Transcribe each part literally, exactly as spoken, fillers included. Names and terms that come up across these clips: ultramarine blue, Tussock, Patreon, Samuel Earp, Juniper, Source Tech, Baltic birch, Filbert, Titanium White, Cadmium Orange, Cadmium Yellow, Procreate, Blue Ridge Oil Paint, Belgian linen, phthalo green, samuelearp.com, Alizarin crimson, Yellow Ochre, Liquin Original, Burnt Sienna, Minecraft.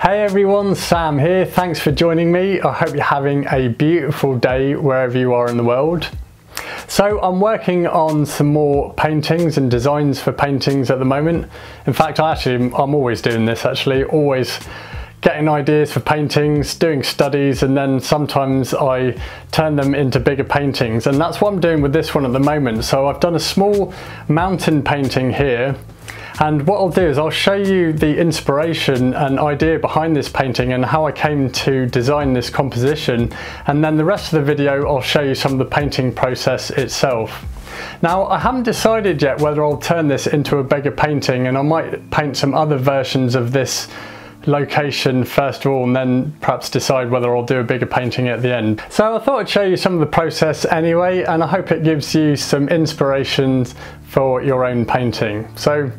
Hey everyone, Sam here. Thanks for joining me. I hope you're having a beautiful day wherever you are in the world. So I'm working on some more paintings and designs for paintings at the moment. In fact, I actually, I'm always doing this actually, always getting ideas for paintings, doing studies, and then sometimes I turn them into bigger paintings. And that's what I'm doing with this one at the moment. So I've done a small mountain painting here. And what I'll do is I'll show you the inspiration and idea behind this painting and how I came to design this composition. And then the rest of the video, I'll show you some of the painting process itself. Now, I haven't decided yet whether I'll turn this into a bigger painting, and I might paint some other versions of this location first of all, and then perhaps decide whether I'll do a bigger painting at the end. So I thought I'd show you some of the process anyway, and I hope it gives you some inspirations for your own painting. So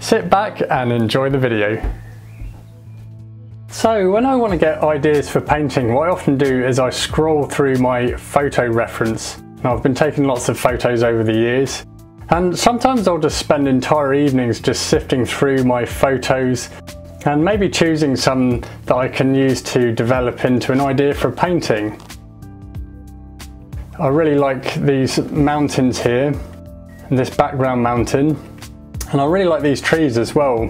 sit back and enjoy the video. So when I want to get ideas for painting, what I often do is I scroll through my photo reference. Now, I've been taking lots of photos over the years, and sometimes I'll just spend entire evenings just sifting through my photos and maybe choosing some that I can use to develop into an idea for a painting. I really like these mountains here, and this background mountain, and I really like these trees as well.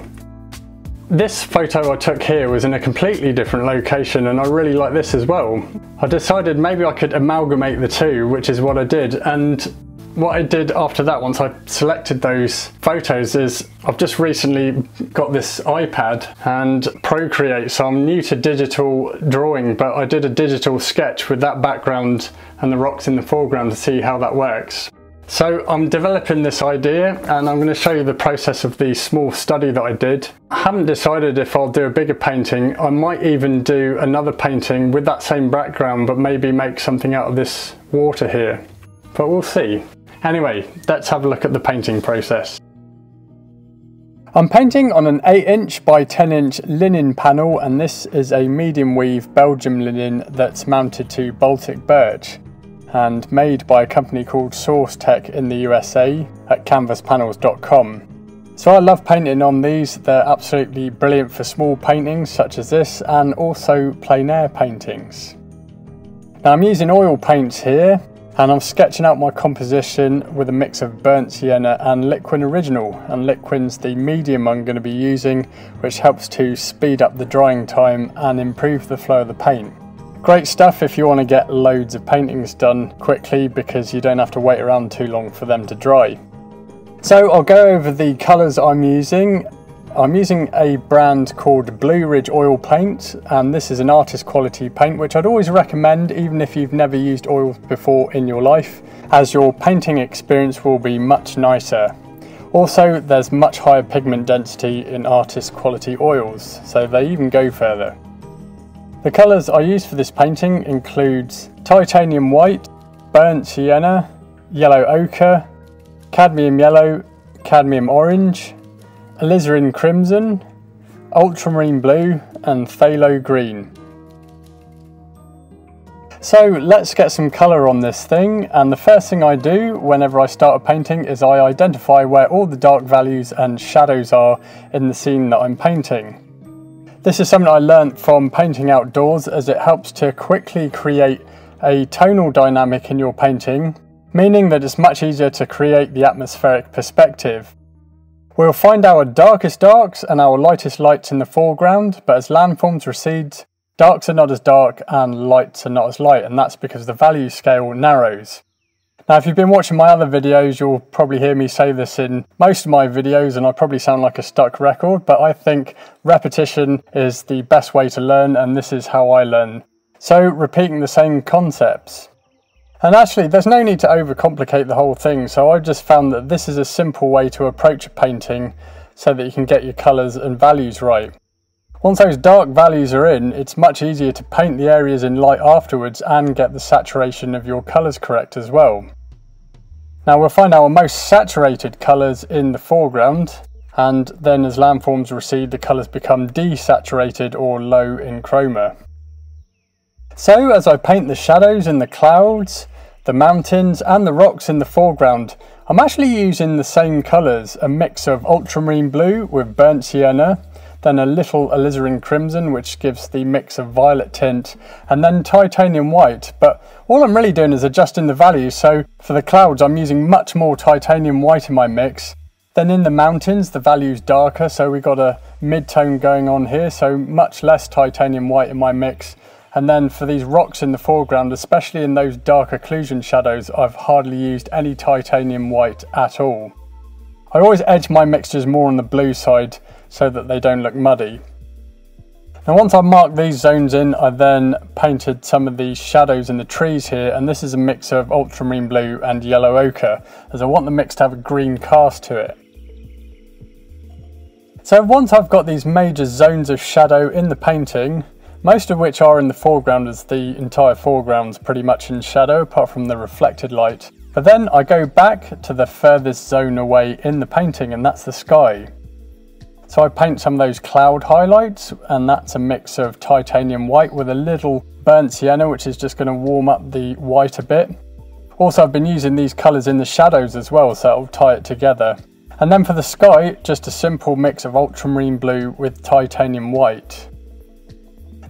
This photo I took here was in a completely different location, and I really like this as well. I decided maybe I could amalgamate the two, which is what I did. And what I did after that, once I selected those photos, is I've just recently got this iPad and Procreate, so I'm new to digital drawing, but I did a digital sketch with that background and the rocks in the foreground to see how that works. So I'm developing this idea, and I'm going to show you the process of the small study that I did. I haven't decided if I'll do a bigger painting. I might even do another painting with that same background, but maybe make something out of this water here, but we'll see. Anyway, let's have a look at the painting process. I'm painting on an eight inch by ten inch linen panel, and this is a medium weave Belgian linen that's mounted to Baltic birch and made by a company called Source Tech in the U S A at canvas panels dot com. So I love painting on these. They're absolutely brilliant for small paintings such as this, and also plein air paintings. Now, I'm using oil paints here, and I'm sketching out my composition with a mix of Burnt Sienna and Liquin Original. And Liquin's the medium I'm going to be using, which helps to speed up the drying time and improve the flow of the paint. Great stuff if you want to get loads of paintings done quickly, because you don't have to wait around too long for them to dry. So I'll go over the colours I'm using. I'm using a brand called Blue Ridge Oil Paint, and this is an artist quality paint, which I'd always recommend even if you've never used oils before in your life, as your painting experience will be much nicer. Also, there's much higher pigment density in artist quality oils, so they even go further. The colours I use for this painting includes Titanium White, Burnt Sienna, Yellow Ochre, Cadmium Yellow, Cadmium Orange, Alizarin crimson, ultramarine blue, and phthalo green. So let's get some colour on this thing, and the first thing I do whenever I start a painting is I identify where all the dark values and shadows are in the scene that I'm painting. This is something I learnt from painting outdoors, as it helps to quickly create a tonal dynamic in your painting, meaning that it's much easier to create the atmospheric perspective. We'll find our darkest darks and our lightest lights in the foreground, but as landforms recede, darks are not as dark and lights are not as light, and that's because the value scale narrows. Now, if you've been watching my other videos, you'll probably hear me say this in most of my videos, and I probably sound like a stuck record, but I think repetition is the best way to learn, and this is how I learn. So repeating the same concepts. And actually, there's no need to overcomplicate the whole thing, so I've just found that this is a simple way to approach a painting so that you can get your colours and values right. Once those dark values are in, it's much easier to paint the areas in light afterwards and get the saturation of your colours correct as well. Now, we'll find our most saturated colours in the foreground, and then as landforms recede, the colours become desaturated or low in chroma. So as I paint the shadows in the clouds, the mountains and the rocks in the foreground, I'm actually using the same colours, a mix of ultramarine blue with Burnt Sienna, then a little alizarin crimson, which gives the mix of violet tint, and then titanium white. But all I'm really doing is adjusting the value, so for the clouds I'm using much more titanium white in my mix. Then in the mountains the value's darker, so we got a mid-tone going on here, so much less titanium white in my mix. And then for these rocks in the foreground, especially in those dark occlusion shadows, I've hardly used any titanium white at all. I always edge my mixtures more on the blue side so that they don't look muddy. Now once I've marked these zones in, I then painted some of these shadows in the trees here, and this is a mix of ultramarine blue and yellow ochre, as I want the mix to have a green cast to it. So once I've got these major zones of shadow in the painting, most of which are in the foreground, as the entire foreground's pretty much in shadow apart from the reflected light. But then I go back to the furthest zone away in the painting, and that's the sky. So I paint some of those cloud highlights, and that's a mix of titanium white with a little burnt sienna, which is just going to warm up the white a bit. Also, I've been using these colours in the shadows as well, so it'll tie it together. And then for the sky, just a simple mix of ultramarine blue with titanium white.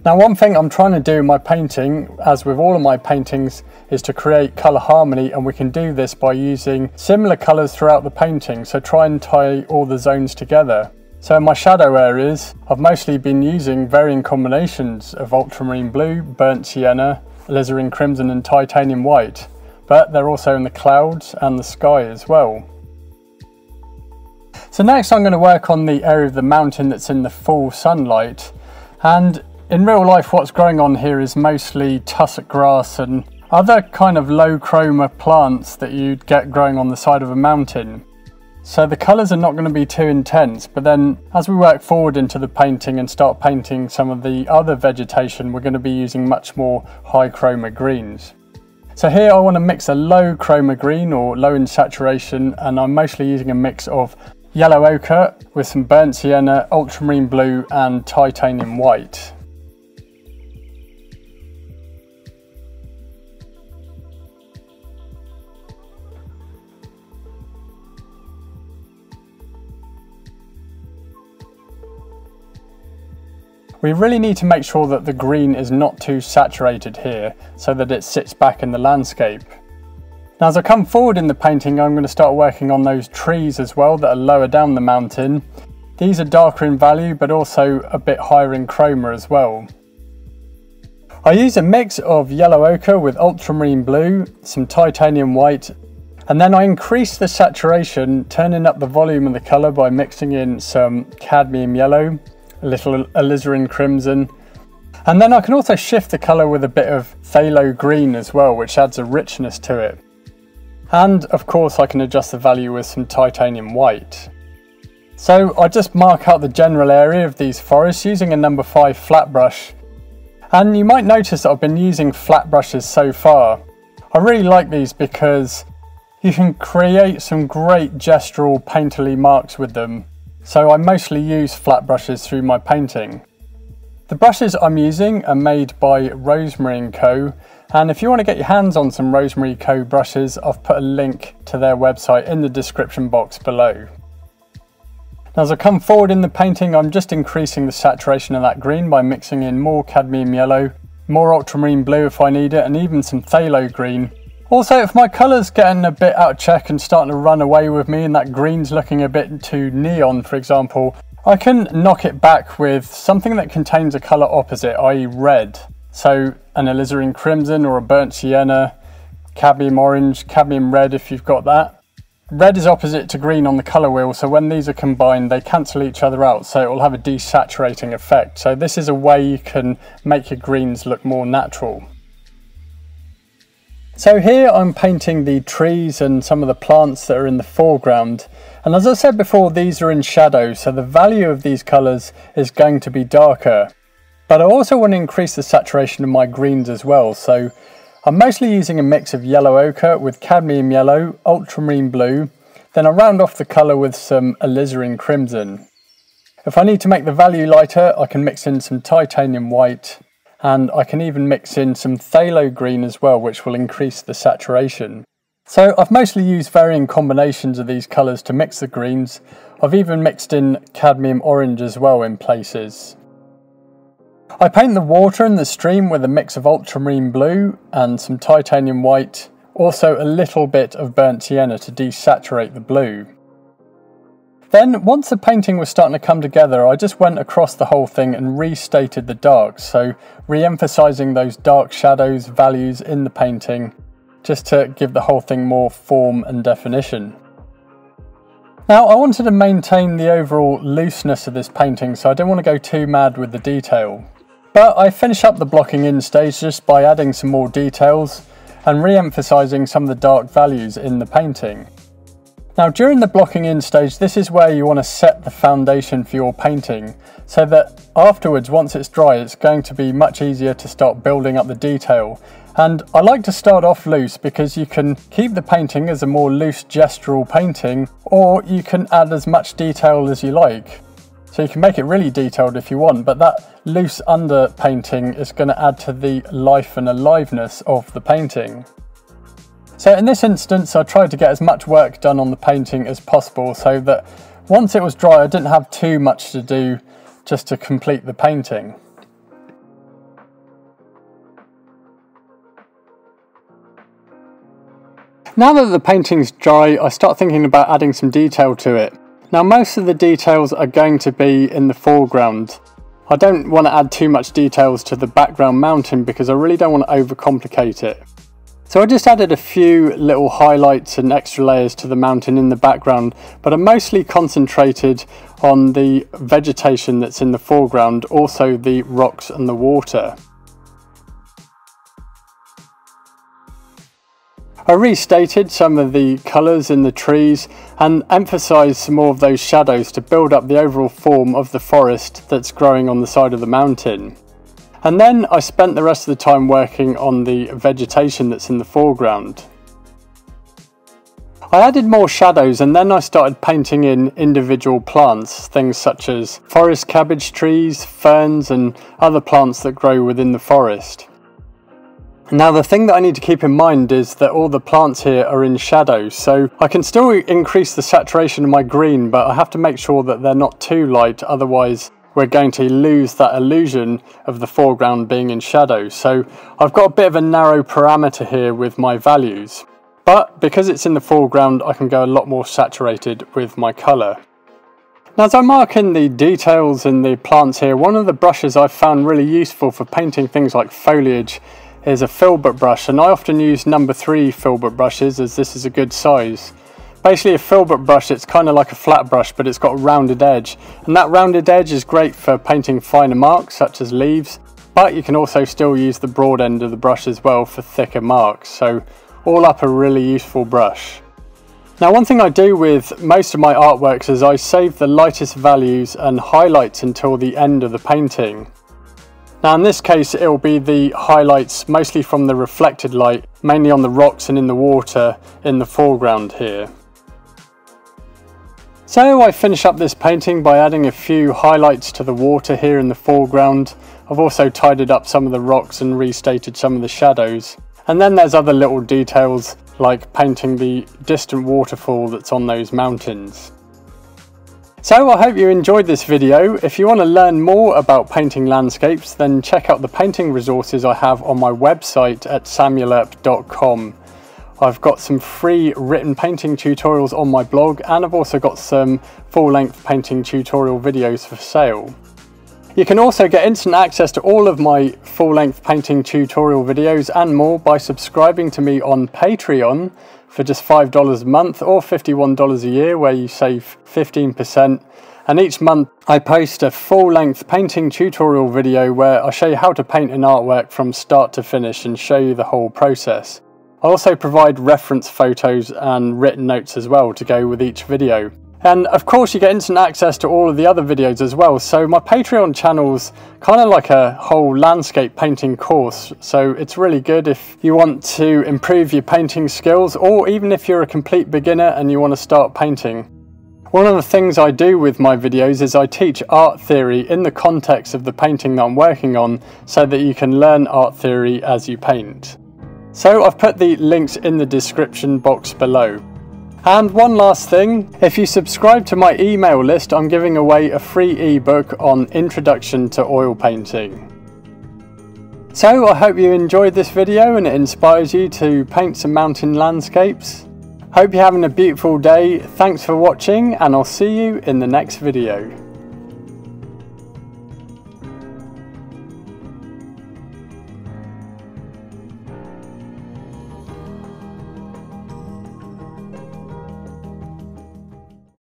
Now one thing I'm trying to do in my painting, as with all of my paintings, is to create colour harmony, and we can do this by using similar colours throughout the painting, so try and tie all the zones together. So in my shadow areas, I've mostly been using varying combinations of ultramarine blue, burnt sienna, alizarin crimson and titanium white, but they're also in the clouds and the sky as well. So next I'm going to work on the area of the mountain that's in the full sunlight, and in real life what's growing on here is mostly tussock grass and other kind of low chroma plants that you'd get growing on the side of a mountain. So the colours are not going to be too intense, but then as we work forward into the painting and start painting some of the other vegetation, we're going to be using much more high chroma greens. So here I want to mix a low chroma green, or low in saturation, and I'm mostly using a mix of yellow ochre with some burnt sienna, ultramarine blue and titanium white. We really need to make sure that the green is not too saturated here, so that it sits back in the landscape. Now as I come forward in the painting, I'm going to start working on those trees as well that are lower down the mountain. These are darker in value, but also a bit higher in chroma as well. I use a mix of yellow ochre with ultramarine blue, some titanium white, and then I increase the saturation, turning up the volume of the colour by mixing in some cadmium yellow, a little alizarin crimson, and then I can also shift the colour with a bit of phthalo green as well, which adds a richness to it. And of course I can adjust the value with some titanium white. So I just mark out the general area of these forests using a number five flat brush, and you might notice that I've been using flat brushes so far. I really like these because you can create some great gestural painterly marks with them. So I mostly use flat brushes through my painting. The brushes I'm using are made by Rosemary and Co, and if you want to get your hands on some Rosemary Co brushes, I've put a link to their website in the description box below. Now as I come forward in the painting, I'm just increasing the saturation of that green by mixing in more cadmium yellow, more ultramarine blue if I need it, and even some phthalo green. Also, if my colour's getting a bit out of check and starting to run away with me, and that green's looking a bit too neon, for example, I can knock it back with something that contains a colour opposite, that is red. So an alizarin crimson or a burnt sienna, cadmium orange, cadmium red if you've got that. Red is opposite to green on the colour wheel, so when these are combined they cancel each other out, so it will have a desaturating effect. So this is a way you can make your greens look more natural. So here I'm painting the trees and some of the plants that are in the foreground, and as I said before, these are in shadow, so the value of these colours is going to be darker. But I also want to increase the saturation of my greens as well, so I'm mostly using a mix of yellow ochre with cadmium yellow, ultramarine blue, then I round off the colour with some alizarin crimson. If I need to make the value lighter, I can mix in some titanium white, and I can even mix in some phthalo green as well, which will increase the saturation. So I've mostly used varying combinations of these colours to mix the greens. I've even mixed in cadmium orange as well in places. I paint the water and the stream with a mix of ultramarine blue and some titanium white, also a little bit of burnt sienna to desaturate the blue. Then, once the painting was starting to come together, I just went across the whole thing and restated the darks, so re-emphasising those dark shadows, values in the painting, just to give the whole thing more form and definition. Now, I wanted to maintain the overall looseness of this painting, so I didn't want to go too mad with the detail. But I finished up the blocking in stage just by adding some more details and re-emphasising some of the dark values in the painting. Now during the blocking in stage, this is where you want to set the foundation for your painting, so that afterwards, once it's dry, it's going to be much easier to start building up the detail. And I like to start off loose because you can keep the painting as a more loose gestural painting, or you can add as much detail as you like. So you can make it really detailed if you want, but that loose under painting is going to add to the life and aliveness of the painting. So in this instance, I tried to get as much work done on the painting as possible so that once it was dry, I didn't have too much to do just to complete the painting. Now that the painting's dry, I start thinking about adding some detail to it. Now most of the details are going to be in the foreground. I don't want to add too much details to the background mountain because I really don't want to overcomplicate it. So I just added a few little highlights and extra layers to the mountain in the background, but I'm mostly concentrated on the vegetation that's in the foreground, also the rocks and the water. I restated some of the colours in the trees and emphasised some more of those shadows to build up the overall form of the forest that's growing on the side of the mountain. And then I spent the rest of the time working on the vegetation that's in the foreground. I added more shadows and then I started painting in individual plants, things such as forest cabbage trees, ferns and other plants that grow within the forest. Now the thing that I need to keep in mind is that all the plants here are in shadow, so I can still increase the saturation of my green, but I have to make sure that they're not too light, otherwise we're going to lose that illusion of the foreground being in shadow. So I've got a bit of a narrow parameter here with my values, but because it's in the foreground, I can go a lot more saturated with my colour. Now as I mark in the details in the plants here, one of the brushes I've found really useful for painting things like foliage is a filbert brush, and I often use number three filbert brushes as this is a good size. Basically a filbert brush, it's kind of like a flat brush, but it's got a rounded edge. And that rounded edge is great for painting finer marks, such as leaves, but you can also still use the broad end of the brush as well for thicker marks. So all up a really useful brush. Now one thing I do with most of my artworks is I save the lightest values and highlights until the end of the painting. Now in this case, it'll be the highlights mostly from the reflected light, mainly on the rocks and in the water in the foreground here. So I finish up this painting by adding a few highlights to the water here in the foreground. I've also tidied up some of the rocks and restated some of the shadows. And then there's other little details like painting the distant waterfall that's on those mountains. So I hope you enjoyed this video. If you want to learn more about painting landscapes, then check out the painting resources I have on my website at samuel earp dot com. I've got some free written painting tutorials on my blog, and I've also got some full-length painting tutorial videos for sale. You can also get instant access to all of my full-length painting tutorial videos and more by subscribing to me on Patreon for just five dollars a month or fifty-one dollars a year, where you save fifteen percent. And each month I post a full-length painting tutorial video where I show you how to paint an artwork from start to finish and show you the whole process. I also provide reference photos and written notes as well to go with each video. And of course you get instant access to all of the other videos as well. So my Patreon channel's kind of like a whole landscape painting course. So it's really good if you want to improve your painting skills, or even if you're a complete beginner and you want to start painting. One of the things I do with my videos is I teach art theory in the context of the painting that I'm working on so that you can learn art theory as you paint. So I've put the links in the description box below. And one last thing, if you subscribe to my email list, I'm giving away a free ebook on Introduction to Oil Painting. So I hope you enjoyed this video and it inspires you to paint some mountain landscapes. Hope you're having a beautiful day, thanks for watching, and I'll see you in the next video.